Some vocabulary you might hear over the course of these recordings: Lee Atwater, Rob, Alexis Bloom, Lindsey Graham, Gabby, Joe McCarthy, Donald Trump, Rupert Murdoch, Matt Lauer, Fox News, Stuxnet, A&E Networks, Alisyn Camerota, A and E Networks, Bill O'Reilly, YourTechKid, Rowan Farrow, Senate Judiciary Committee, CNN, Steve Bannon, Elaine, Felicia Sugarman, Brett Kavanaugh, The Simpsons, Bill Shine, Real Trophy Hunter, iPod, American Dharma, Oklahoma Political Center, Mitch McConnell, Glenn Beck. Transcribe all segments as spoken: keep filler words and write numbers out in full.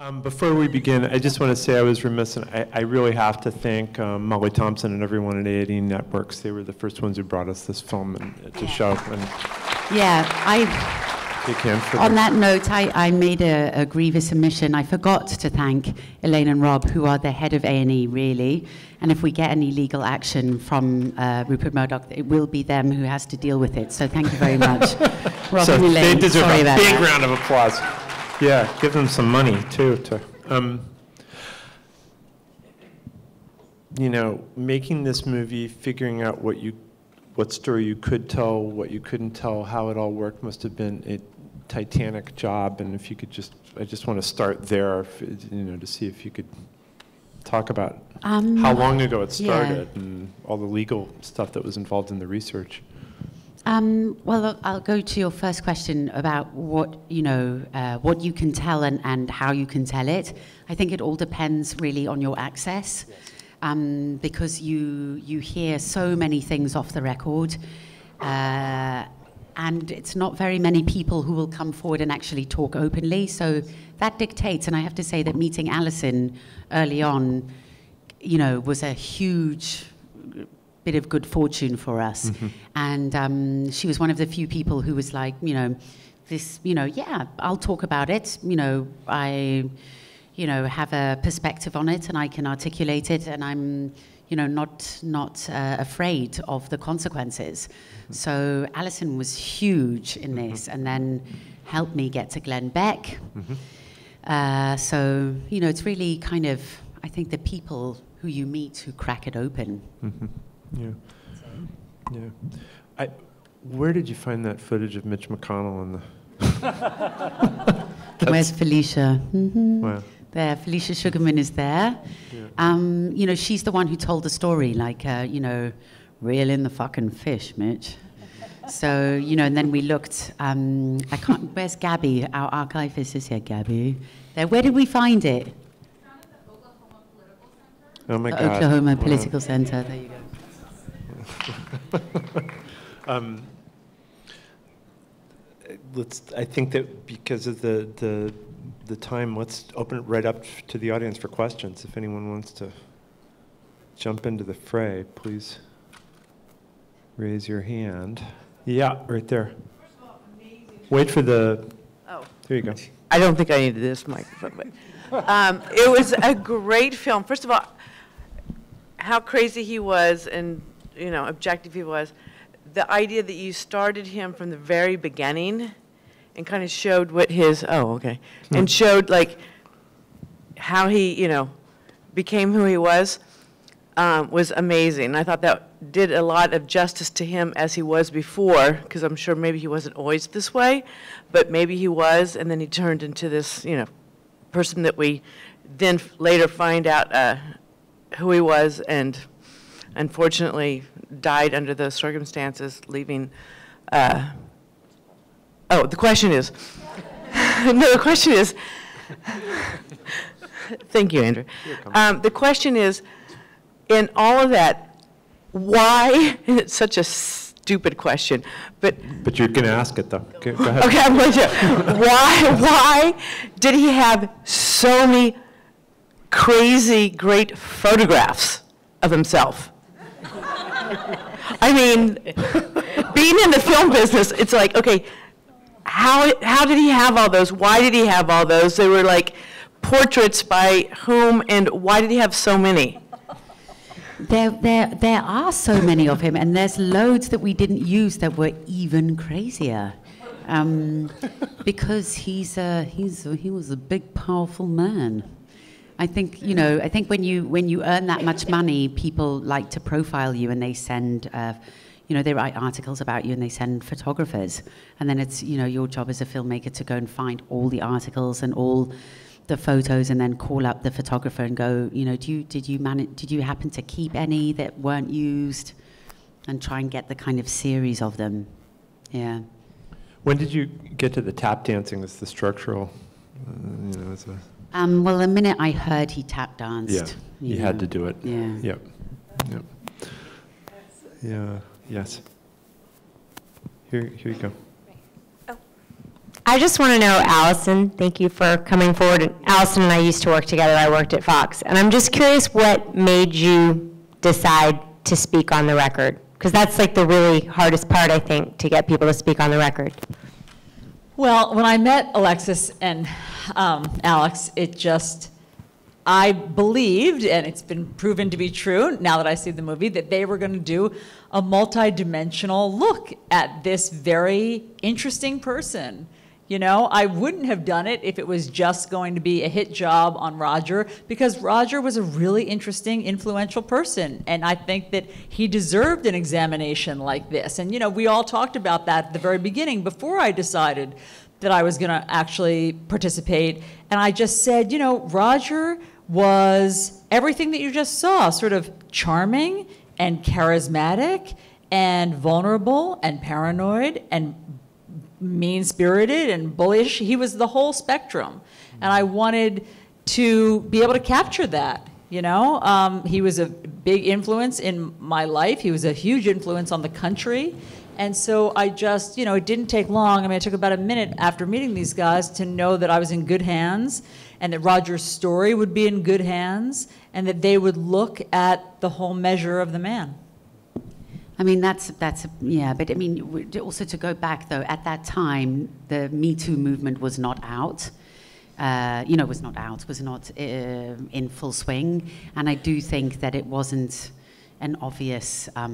Um, before we begin, I just want to say I was remiss, and I, I really have to thank um, Molly Thompson and everyone at A and E Networks. They were the first ones who brought us this film and, uh, to show. And yeah, I. They can for on them. That note, I, I made a, a grievous omission. I forgot to thank Elaine and Rob, who are the head of A and E, really. And if we get any legal action from uh, Rupert Murdoch, it will be them who has to deal with it. So thank you very much, Rob so and Elaine. They deserve Sorry a big that. round of applause. Yeah, give them some money, too. To, um, you know, making this movie, figuring out what you, what story you could tell, what you couldn't tell, how it all worked must have been a titanic job. And if you could just, I just want to start there, you know, to see if you could talk about um, how long ago it started yeah. and all the legal stuff that was involved in the research. Um, well, I'll go to your first question about what you know, uh, what you can tell and, and how you can tell it. I think it all depends really on your access, um, because you you hear so many things off the record, uh, and it's not very many people who will come forward and actually talk openly. So that dictates. And I have to say that meeting Alisyn early on, you know, was a huge bit of good fortune for us. Mm-hmm. And um, she was one of the few people who was like, you know, this, you know, yeah, I'll talk about it. You know, I, you know, have a perspective on it, and I can articulate it, and I'm, you know, not not uh, afraid of the consequences. Mm-hmm. So Alisyn was huge in this, mm-hmm. and then helped me get to Glenn Beck. Mm-hmm. uh, so, you know, it's really kind of, I think the people who you meet who crack it open. Mm-hmm. Yeah, yeah. I, where did you find that footage of Mitch McConnell in the? Where's Felicia? Mm-hmm. Wow. There, Felicia Sugarman is there. Yeah. Um, you know, she's the one who told the story, like, uh, you know, reel in the fucking fish, Mitch. So, you know, and then we looked. Um, I can't. Where's Gabby? Our archivist is here. Gabby. There. Where did we find it? It's found at the Oklahoma Political Center. Oh my the God. Oklahoma wow. Political Center. There you go. um, let's. I think that because of the, the the time, let's open it right up to the audience for questions. If anyone wants to jump into the fray, please raise your hand. Yeah, right there. Wait for the. Oh, there you go. I don't think I needed this microphone, but um, it was a great film. First of all, how crazy he was and. You know, objective he was, the idea that you started him from the very beginning and kind of showed what his, oh, okay, and showed, like, how he, you know, became who he was, um, was amazing. I thought that did a lot of justice to him as he was before, because I'm sure maybe he wasn't always this way, but maybe he was, and then he turned into this, you know, person that we then later find out uh, who he was and unfortunately died under those circumstances, leaving, uh, oh, the question is, no, the question is, thank you, Andrew. Um, the question is, in all of that, why, it's such a stupid question, but. But you can ask it, though. Okay, go ahead. Okay, I'm going to. Why, why did he have so many crazy, great photographs of himself? I mean, being in the film business, it's like, okay, how, how did he have all those? Why did he have all those? They were like portraits by whom, and why did he have so many? There, there, there are so many of him, and there's loads that we didn't use that were even crazier. Um, because he's a, he's a, he was a big, powerful man. I think, you know, I think when you when you earn that much money, people like to profile you, and they send, uh, you know, they write articles about you, and they send photographers. And then it's, you know, your job as a filmmaker to go and find all the articles and all the photos, and then call up the photographer and go, you know, do you, did you manage, did you happen to keep any that weren't used, and try and get the kind of series of them, yeah. When did you get to the tap dancing as the structural, uh, you know, as a... Um, well, the minute I heard he tap danced. Yeah, you he know. had to do it. Yeah. Yep. Yep. Yeah. Yes. Here, here you go. Oh, I just want to know, Alisyn, thank you for coming forward. Alisyn and I used to work together. I worked at Fox. And I'm just curious what made you decide to speak on the record? Because that's like the really hardest part, I think, to get people to speak on the record. Well, when I met Alexis and um, Alex, it just, I believed, and it's been proven to be true now that I see the movie, that they were going to do a multi-dimensional look at this very interesting person. You know, I wouldn't have done it if it was just going to be a hit job on Roger, because Roger was a really interesting, influential person, and I think that he deserved an examination like this. And, you know, we all talked about that at the very beginning before I decided that I was going to actually participate. And I just said, you know, Roger was everything that you just saw, sort of charming and charismatic and vulnerable and paranoid and mean-spirited and bullish. He was the whole spectrum. And I wanted to be able to capture that, you know? Um, he was a big influence in my life. He was a huge influence on the country. And so I just, you know, it didn't take long. I mean, it took about a minute after meeting these guys to know that I was in good hands and that Roger's story would be in good hands and that they would look at the whole measure of the man. I mean, that's, that's yeah, but I mean, also to go back though, at that time, the Me Too movement was not out, uh, you know, was not out, was not uh, in full swing. And I do think that it wasn't an obvious, um,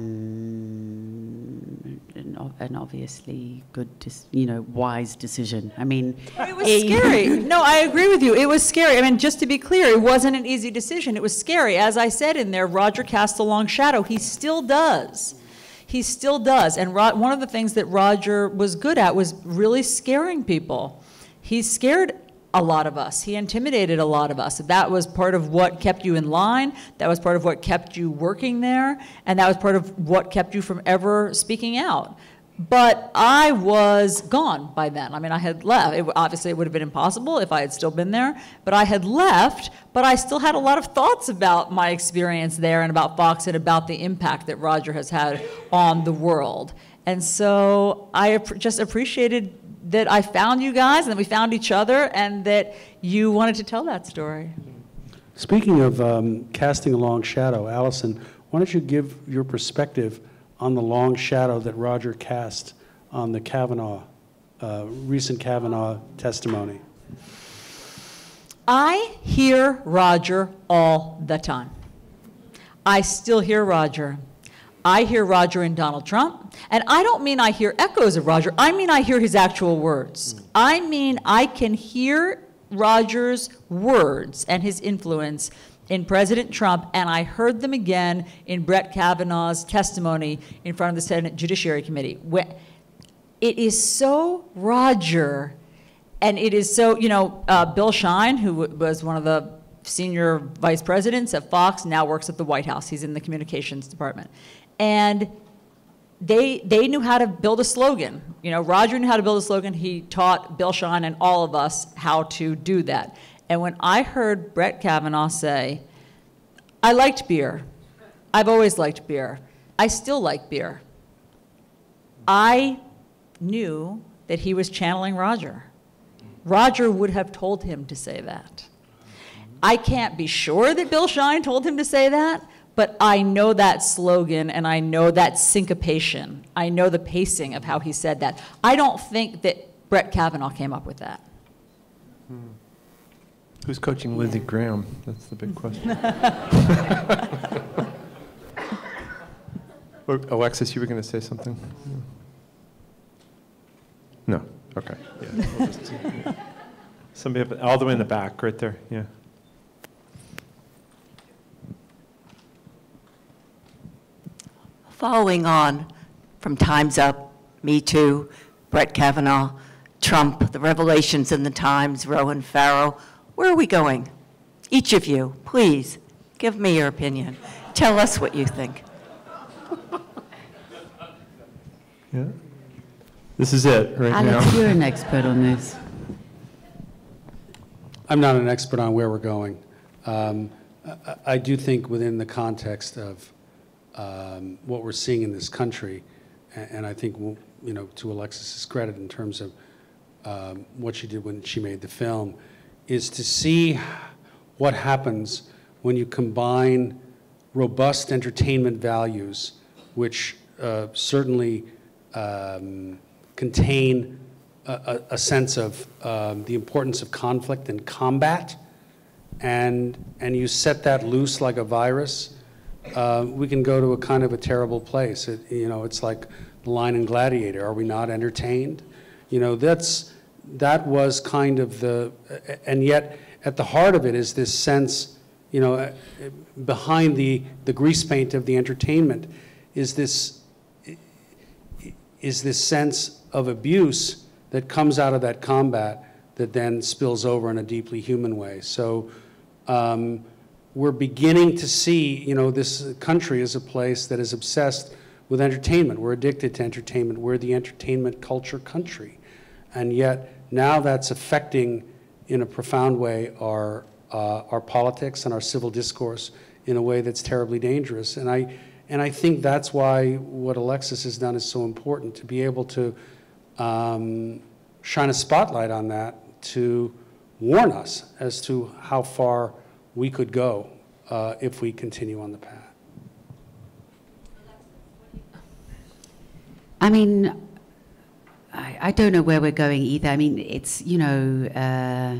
an, an obviously good, you know, wise decision. I mean. It was scary. No, I agree with you. It was scary. I mean, just to be clear, it wasn't an easy decision. It was scary. As I said in there, Roger cast a long shadow. He still does. He still does. And Ro- one of the things that Roger was good at was really scaring people. He scared a lot of us. He intimidated a lot of us. That was part of what kept you in line. That was part of what kept you working there. And that was part of what kept you from ever speaking out. But I was gone by then. I mean, I had left. It, obviously, it would have been impossible if I had still been there. But I had left, but I still had a lot of thoughts about my experience there and about Fox and about the impact that Roger has had on the world. And so I just appreciated that I found you guys and that we found each other and that you wanted to tell that story. Speaking of um, casting a long shadow, Alisyn, why don't you give your perspective on the long shadow that Roger cast on the Kavanaugh, uh, recent Kavanaugh testimony? I hear Roger all the time. I still hear Roger. I hear Roger and Donald Trump. And I don't mean I hear echoes of Roger. I mean I hear his actual words. Mm. I mean I can hear Roger's words and his influence in President Trump, and I heard them again in Brett Kavanaugh's testimony in front of the Senate Judiciary Committee. It is so Roger, and it is so, you know, uh, Bill Shine, who was one of the senior vice presidents at Fox, now works at the White House. He's in the communications department. And they, they knew how to build a slogan. You know, Roger knew how to build a slogan. He taught Bill Shine and all of us how to do that. And when I heard Brett Kavanaugh say, I liked beer. I've always liked beer. I still like beer. I knew that he was channeling Roger. Roger would have told him to say that. I can't be sure that Bill Shine told him to say that, but I know that slogan and I know that syncopation. I know the pacing of how he said that. I don't think that Brett Kavanaugh came up with that. Hmm. Who's coaching Lindsey Graham? That's the big question. Alexis, you were going to say something? No. No. Okay. Yeah. We'll just, yeah. Somebody up, all the way in the back, right there. Yeah. Following on from Time's Up, Me Too, Brett Kavanaugh, Trump, the revelations in the Times, Rowan Farrow. Where are we going? Each of you, please, give me your opinion. Tell us what you think. Yeah. This is it right Alex, now. Alex, you're an expert on this. I'm not an expert on where we're going. Um, I, I do think within the context of um, what we're seeing in this country, and, and I think, you know, to Alexis's credit in terms of um, what she did when she made the film, is to see what happens when you combine robust entertainment values, which uh, certainly um, contain a, a sense of um, the importance of conflict and combat, and, and you set that loose like a virus, uh, we can go to a kind of a terrible place. It, you know, it's like the line in Gladiator, are we not entertained? You know, that's, that was kind of the, and yet at the heart of it is this sense, you know, behind the, the grease paint of the entertainment is this, is this sense of abuse that comes out of that combat that then spills over in a deeply human way. So um, we're beginning to see, you know, this country is a place that is obsessed with entertainment. We're addicted to entertainment. We're the entertainment culture country. And yet now that's affecting in a profound way our, uh, our politics and our civil discourse in a way that's terribly dangerous. And I, and I think that's why what Alexis has done is so important, to be able to um, shine a spotlight on that, to warn us as to how far we could go uh, if we continue on the path. I mean, I, I don't know where we're going either. I mean, it's, you know, uh,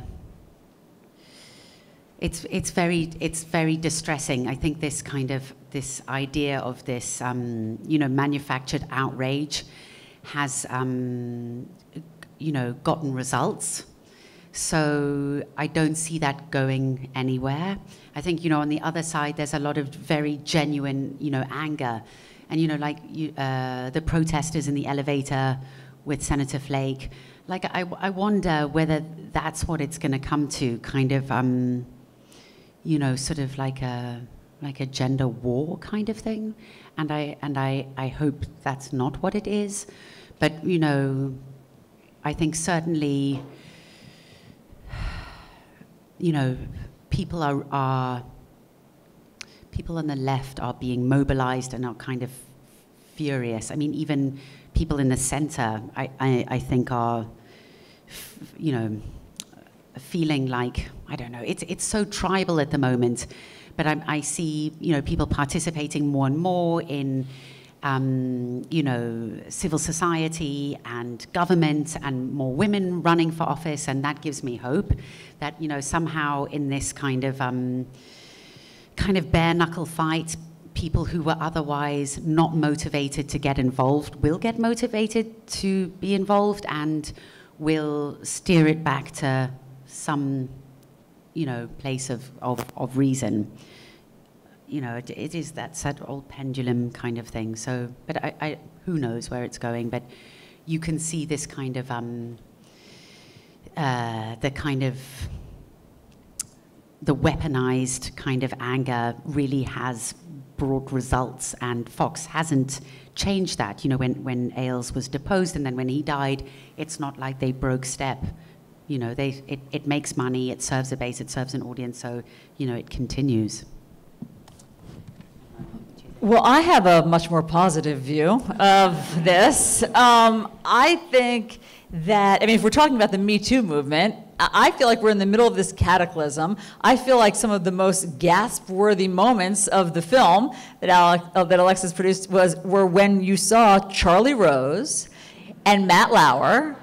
it's it's very it's very distressing. I think this kind of this idea of this um, you know, manufactured outrage has um, you know, gotten results. So I don't see that going anywhere. I think, you know, on the other side, there's a lot of very genuine, you know, anger. And, you know, like you, uh, the protesters in the elevator with Senator Flake, like I, I wonder whether that's what it's going to come to, kind of, um, you know, sort of like a like a gender war kind of thing. And I and I, I hope that's not what it is. But, you know, I think certainly, you know, people are are. People on the left are being mobilized and are kind of furious. I mean, even people in the center, I, I, I think, are, f you know, feeling like, I don't know, it's, it's so tribal at the moment. But I, I see, you know, people participating more and more in, um, you know, civil society and government, and more women running for office. And that gives me hope that, you know, somehow in this kind of, um, kind of bare-knuckle fight, people who were otherwise not motivated to get involved will get motivated to be involved, and will steer it back to some, you know, place of, of, of reason. You know, it, it is that sad old pendulum kind of thing. So, but I, I, who knows where it's going, but you can see this kind of, um, uh, the kind of, the weaponized kind of anger really has brought results, and Fox hasn't changed that. You know, when, when Ailes was deposed and then when he died, it's not like they broke step. You know, they, it, it makes money, it serves a base, it serves an audience, so, you know, it continues. Well, I have a much more positive view of this. Um, I think that, I mean, if we're talking about the Me Too movement, I feel like we're in the middle of this cataclysm. I feel like some of the most gasp-worthy moments of the film that, Alec, uh, that Alexis produced was, were when you saw Charlie Rose and Matt Lauer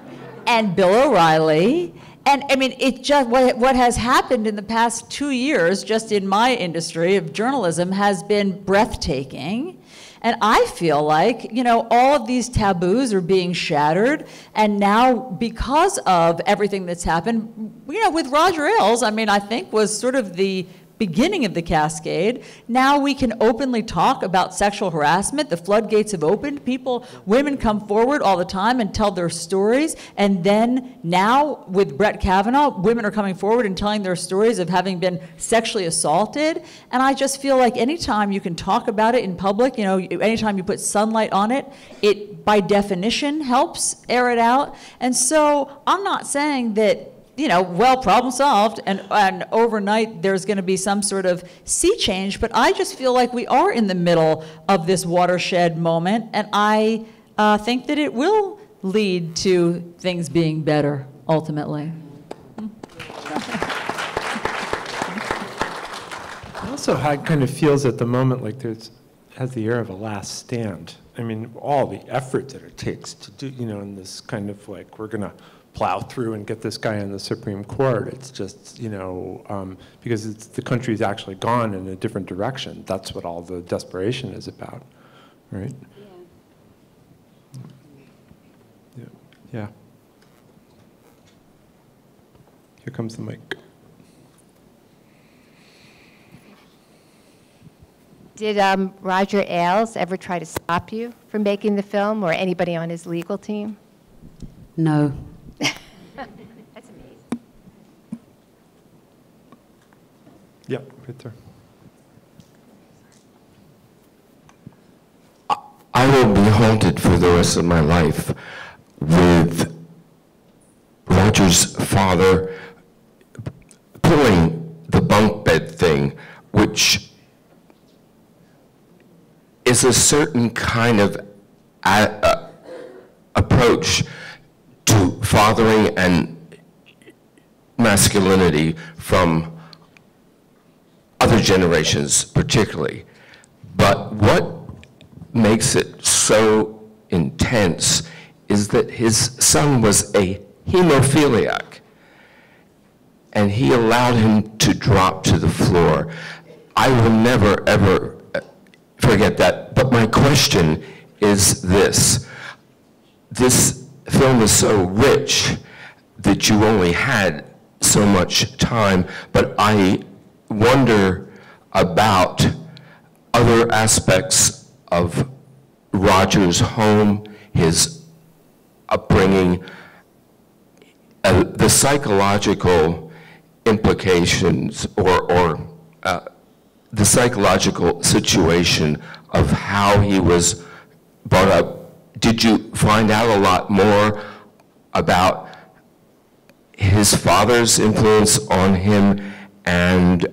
and Bill O'Reilly. And I mean, it just, what, what has happened in the past two years, just in my industry of journalism, has been breathtaking. And I feel like, you know, all of these taboos are being shattered. And now, because of everything that's happened, you know, with Roger Ailes, I mean, I think was sort of the beginning of the cascade. Now we can openly talk about sexual harassment. The floodgates have opened. People, women come forward all the time and tell their stories. And then now with Brett Kavanaugh, women are coming forward and telling their stories of having been sexually assaulted. And I just feel like anytime you can talk about it in public, you know, anytime you put sunlight on it, it by definition helps air it out. And so I'm not saying that, you know, well, problem solved, and, and overnight there's going to be some sort of sea change, but I just feel like we are in the middle of this watershed moment, and I uh, think that it will lead to things being better. ultimately. It also kind of feels at the moment like there's has the air of a last stand. I mean, all the effort that it takes to do, you know, in this kind of like, we're gonna plow through and get this guy in the Supreme Court. It's just, you know, um, because it's, the country's actually gone in a different direction. That's what all the desperation is about, right? Yeah. Yeah. Here comes the mic. Did um, Roger Ailes ever try to stop you from making the film, or anybody on his legal team? No. That's amazing. Yep, right there. I will be haunted for the rest of my life with Roger's father pulling the bunk bed thing, which is a certain kind of a, uh, approach to fathering and masculinity from other generations particularly. But what makes it so intense is that his son was a hemophiliac, and he allowed him to drop to the floor. I will never, ever forget that. But my question is this. This film is so rich that you only had so much time, but I wonder about other aspects of Roger's home, his upbringing, uh, the psychological implications or, or uh, the psychological situation of how he was brought up. Did you find out a lot more about his father's influence on him and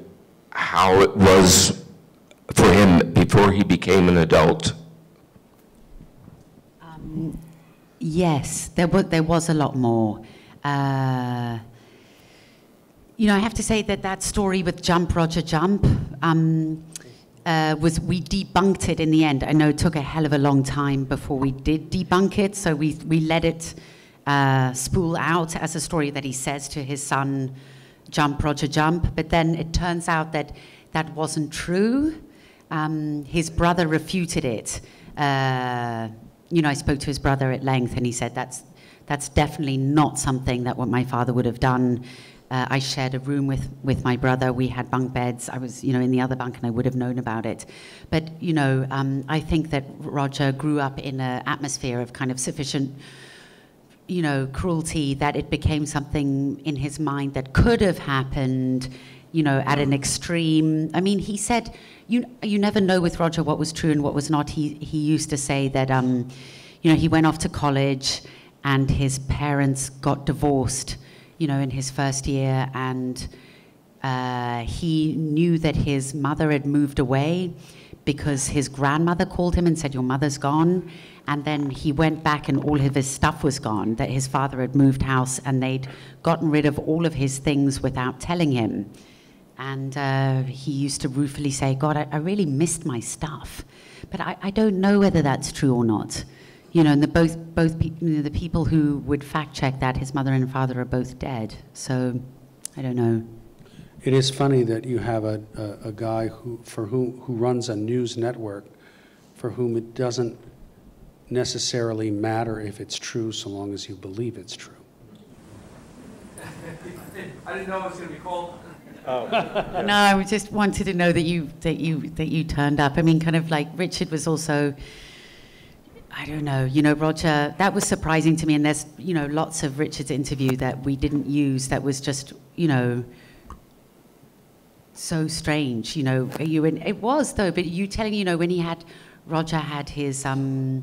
how it was for him before he became an adult? Um, yes, there was, there was a lot more. Uh, You know, I have to say that that story with Jump, Roger Jump, um, uh, was, we debunked it in the end. I know it took a hell of a long time before we did debunk it, so we, we let it uh, spool out as a story that he says to his son, Jump, Roger Jump, but then it turns out that that wasn't true. Um, his brother refuted it. Uh, you know, I spoke to his brother at length, and he said, that's, that's definitely not something that what my father would have done. Uh, I shared a room with, with my brother. We had bunk beds. I was, you know, in the other bunk, and I would have known about it. But, you know, um, I think that Roger grew up in an atmosphere of kind of sufficient, you know, cruelty that it became something in his mind that could have happened, you know, at an extreme. I mean, he said, you you never know with Roger what was true and what was not. He, he used to say that, um, you know, he went off to college and his parents got divorced, you know, in his first year, and uh, he knew that his mother had moved away because his grandmother called him and said, your mother's gone. And then he went back and all of his stuff was gone, that his father had moved house and they'd gotten rid of all of his things without telling him. And uh, he used to ruefully say, God, I, I really missed my stuff. But I, I don't know whether that's true or not. You know, and the both both pe you know, the people who would fact check that, his mother and father, are both dead. So, I don't know. It is funny that you have a a, a guy who for who who runs a news network, for whom it doesn't necessarily matter if it's true, so long as you believe it's true. I didn't know it was going to be called. Oh. Yeah. No, I just wanted to know that you that you that you turned up. I mean, kind of like Richard was also. I don't know, you know, Roger, that was surprising to me, and there's, you know, lots of Richard's interview that we didn't use that was just, you know, so strange, you know. You and it was, though, but you telling, you know, when he had, Roger had his, um,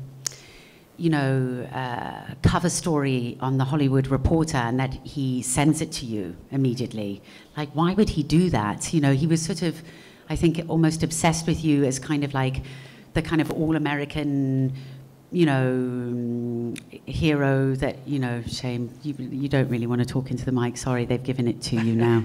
you know, uh, cover story on The Hollywood Reporter, and that he sends it to you immediately. Like, why would he do that? You know, he was sort of, I think, almost obsessed with you as kind of like the kind of all-American you know, hero that, you know, shame, you, you don't really want to talk into the mic, sorry, they've given it to you now.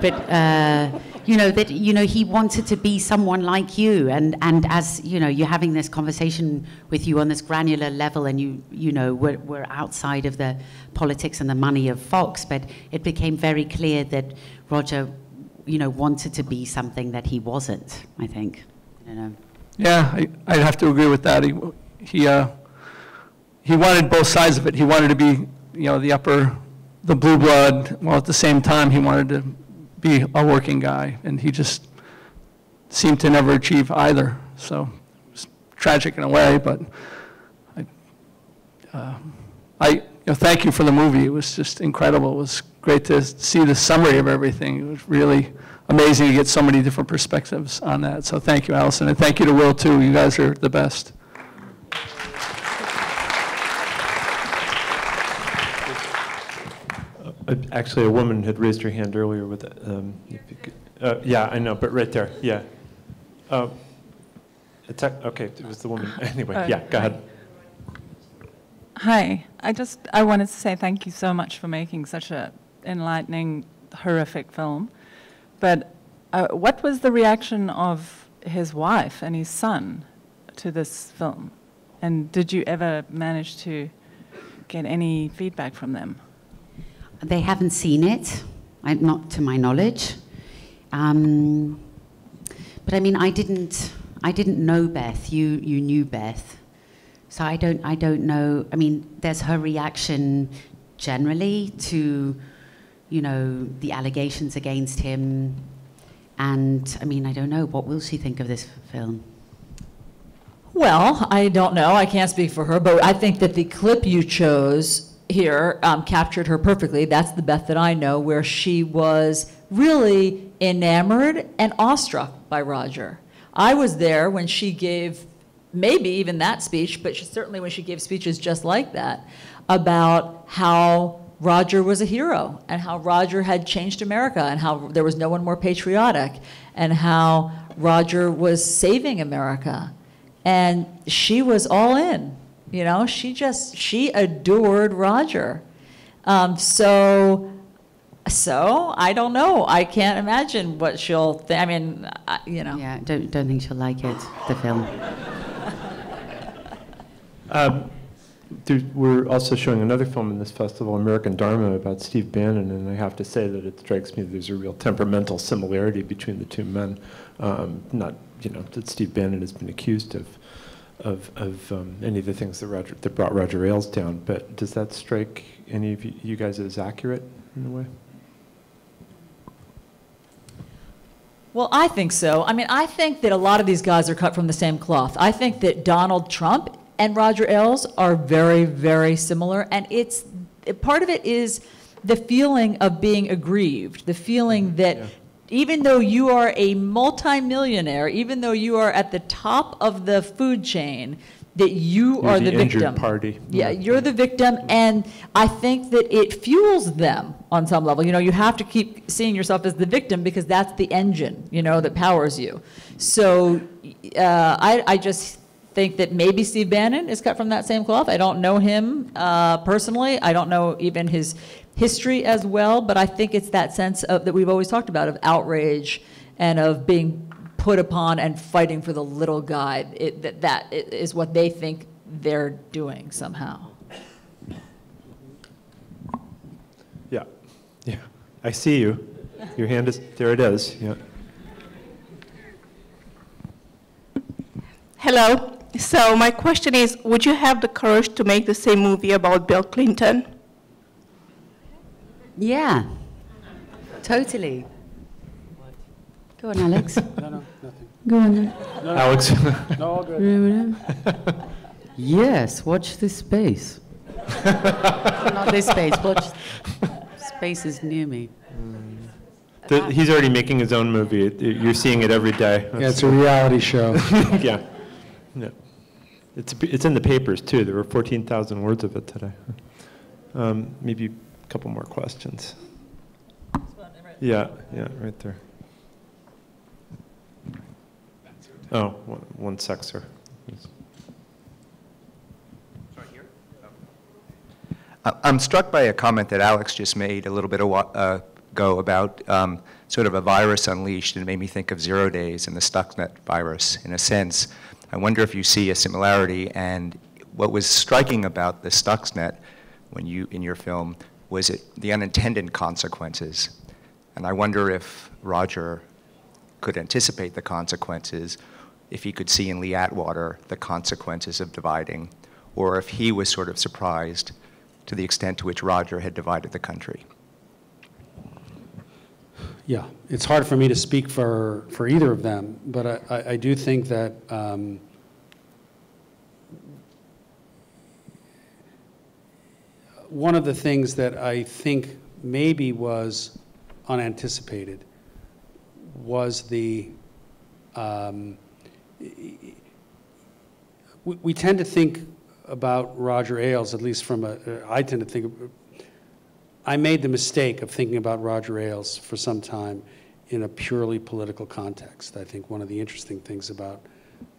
But, uh, you know, that, you know, he wanted to be someone like you, and, and as, you know, you're having this conversation with you on this granular level, and you, you know, we're, we're outside of the politics and the money of Fox, but it became very clear that Roger, you know, wanted to be something that he wasn't, I think. I don't know. Yeah, I, I'd have to agree with that. He, he, uh, he wanted both sides of it. He wanted to be, you know, the upper, the blue blood, while at the same time he wanted to be a working guy, and he just seemed to never achieve either. So it's tragic in a way, but I, uh, I you know, thank you for the movie. It was just incredible. It was great to see the summary of everything. It was really amazing to get so many different perspectives on that. So thank you, Alisyn, and thank you to Will, too. You guys are the best. Actually, a woman had raised her hand earlier with, um, uh, yeah, I know, but right there, yeah. Uh, okay, it was the woman. Anyway, uh, yeah, go ahead. Hi, I just, I wanted to say thank you so much for making such an enlightening, horrific film. But uh, what was the reaction of his wife and his son to this film? And did you ever manage to get any feedback from them? They haven't seen it, not to my knowledge. Um, but I mean, I didn't, I didn't know Beth. You, you knew Beth, so I don't, I don't know. I mean, there's her reaction generally to, you know, the allegations against him, and I mean, I don't know. What will she think of this film? Well, I don't know. I can't speak for her, but I think that the clip you chose here um, captured her perfectly. That's the Beth that I know, where she was really enamored and awestruck by Roger. I was there when she gave maybe even that speech, but she, certainly when she gave speeches just like that about how Roger was a hero and how Roger had changed America and how there was no one more patriotic and how Roger was saving America. And she was all in. You know, she just, she adored Roger. Um, so, so, I don't know. I can't imagine what she'll think. I mean, I, you know. Yeah, don't, don't think she'll like it, the film. um, there, we're also showing another film in this festival, American Dharma, about Steve Bannon, and I have to say that it strikes me that there's a real temperamental similarity between the two men. Um, not, you know, that Steve Bannon has been accused of. of, of um, any of the things that, Roger, that brought Roger Ailes down, but does that strike any of you guys as accurate in a way? Well, I think so. I mean, I think that a lot of these guys are cut from the same cloth. I think that Donald Trump and Roger Ailes are very, very similar, and it's, part of it is the feeling of being aggrieved, the feeling that yeah. Even though you are a multimillionaire, even though you are at the top of the food chain, that you are the victim. You're the injured party. Yeah, you're the victim, and I think that it fuels them on some level. You know, you have to keep seeing yourself as the victim because that's the engine, you know, that powers you. So uh, I, I just think that maybe Steve Bannon is cut from that same cloth. I don't know him uh, personally. I don't know even his history as well, but I think it's that sense of, that we've always talked about, of outrage and of being put upon and fighting for the little guy. It, that that is what they think they're doing somehow. Yeah, yeah, I see you. Your hand is, there it is, yeah. Hello, so my question is, would you have the courage to make the same movie about Bill Clinton? Yeah, totally. What? Go on, Alex. No, no, nothing. Go on, then. No, no, Alex. No, all good. Yes, watch this space. Not this space, watch space is near me. Mm. The, he's already making his own movie. It, it, you're seeing it every day. That's yeah, it's cool. A reality show. Yeah. Yeah. It's, it's in the papers, too. There were fourteen thousand words of it today. Um, maybe... Couple more questions. Yeah, yeah, right there. Oh, one, one sexer. I'm struck by a comment that Alex just made a little bit ago about um, sort of a virus unleashed, and made me think of zero days and the Stuxnet virus, in a sense. I wonder if you see a similarity, and what was striking about the Stuxnet when you, in your film, was it the unintended consequences. And I wonder if Roger could anticipate the consequences, if he could see in Lee Atwater the consequences of dividing, or if he was sort of surprised to the extent to which Roger had divided the country. Yeah, it's hard for me to speak for, for either of them, but I, I, I do think that um, one of the things that I think maybe was unanticipated was the, um, we, we tend to think about Roger Ailes, at least from a, I tend to think, I made the mistake of thinking about Roger Ailes for some time in a purely political context. I think one of the interesting things about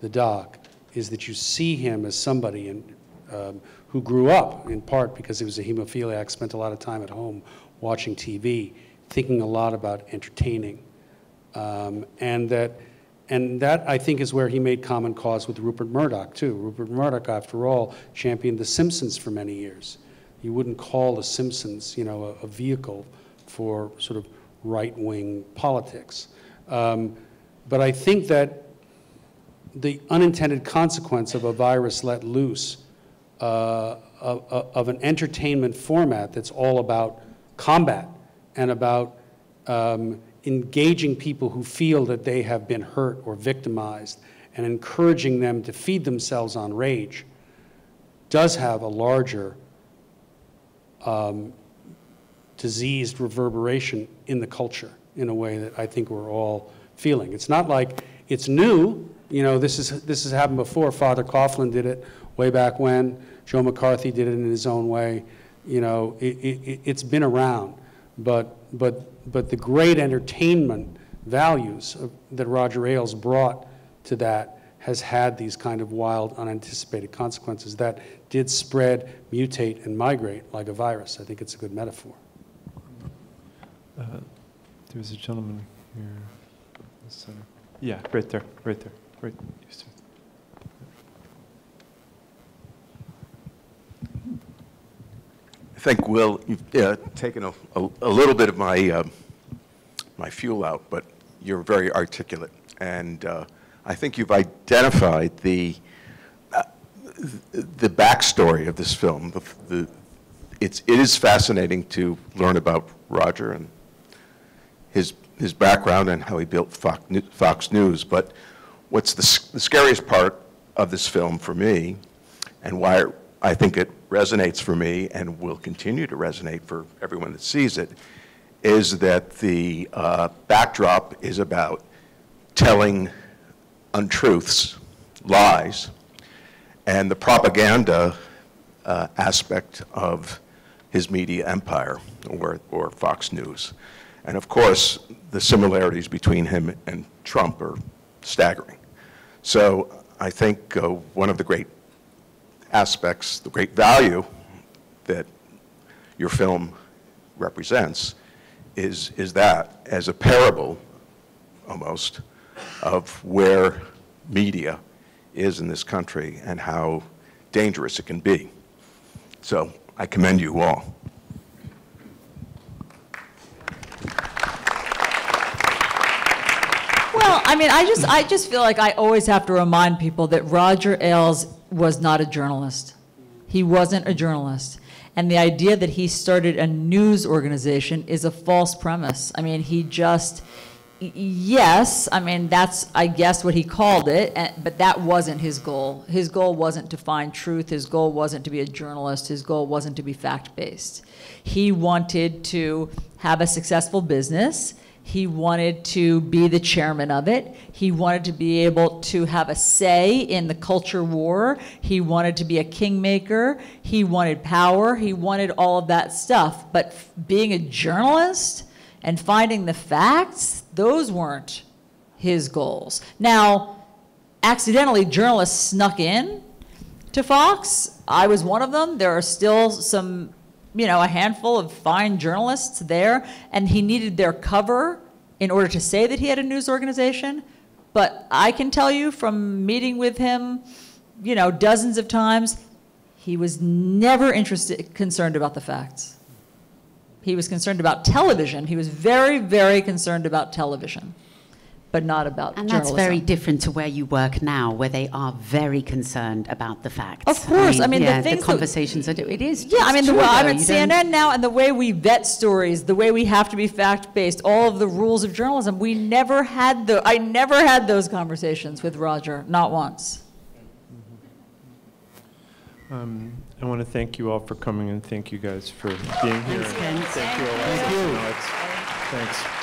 the doc is that you see him as somebody in, um, who grew up, in part because he was a hemophiliac, spent a lot of time at home watching T V, thinking a lot about entertaining. Um, and that, and that I think is where he made common cause with Rupert Murdoch too. Rupert Murdoch, after all, championed The Simpsons for many years. You wouldn't call The Simpsons, you know, a, a vehicle for sort of right-wing politics. Um, but I think that the unintended consequence of a virus let loose uh, of, of an entertainment format that's all about combat and about um, engaging people who feel that they have been hurt or victimized and encouraging them to feed themselves on rage does have a larger Um, diseased reverberation in the culture in a way that I think we're all feeling. It's not like it's new. You know, this is this has happened before. Father Coughlin did it way back when. Joe McCarthy did it in his own way. You know, it, it, it's been around. But but but the great entertainment values of, that Roger Ailes brought to that has had these kind of wild, unanticipated consequences that did spread, mutate, and migrate like a virus. I think it's a good metaphor. Uh, there was a gentleman here. So, yeah, right there, right there, right there. I think, Will, you've uh, taken a, a, a little bit of my uh, my fuel out, but you're very articulate, and uh, I think you've identified the uh, the backstory of this film. The, the, it's it is fascinating to learn about Roger and his his background and how he built Fox News. Fox News. But what's the, the scariest part of this film for me, and why I think it resonates for me and will continue to resonate for everyone that sees it, is that the uh, backdrop is about telling untruths, lies, and the propaganda uh, aspect of his media empire, or, or Fox News. And of course, the similarities between him and Trump are staggering. So I think uh, one of the great aspects, the great value that your film represents is, is that as a parable, almost, of where media is in this country and how dangerous it can be. So I commend you all. Well, I mean, I just, I just feel like I always have to remind people that Roger Ailes was not a journalist. He wasn't a journalist. And the idea that he started a news organization is a false premise. I mean, he just... Yes, I mean, that's, I guess, what he called it, but that wasn't his goal. His goal wasn't to find truth. His goal wasn't to be a journalist. His goal wasn't to be fact-based. He wanted to have a successful business. He wanted to be the chairman of it. He wanted to be able to have a say in the culture war. He wanted to be a kingmaker. He wanted power. He wanted all of that stuff. But being a journalist and finding the facts, those weren't his goals. Now, accidentally, journalists snuck in to Fox. I was one of them. There are still some you know, a handful of fine journalists there, and he needed their cover in order to say that he had a news organization. But I can tell you from meeting with him, you know, dozens of times, he was never interested, concerned about the facts. He was concerned about television. He was very, very concerned about television, but not about journalism. And that's very different to where you work now, where they are very concerned about the facts. Of course. I mean, I mean yeah, the things, the conversations that, that it is. Yeah, I mean, the, well, I'm at C N N now, and the way we vet stories, the way we have to be fact-based, all of the rules of journalism, we never had the, I never had those conversations with Roger, not once. Mm-hmm. um, I want to thank you all for coming, and thank you guys for being here. Thanks, thank you all. Thank you. Thanks.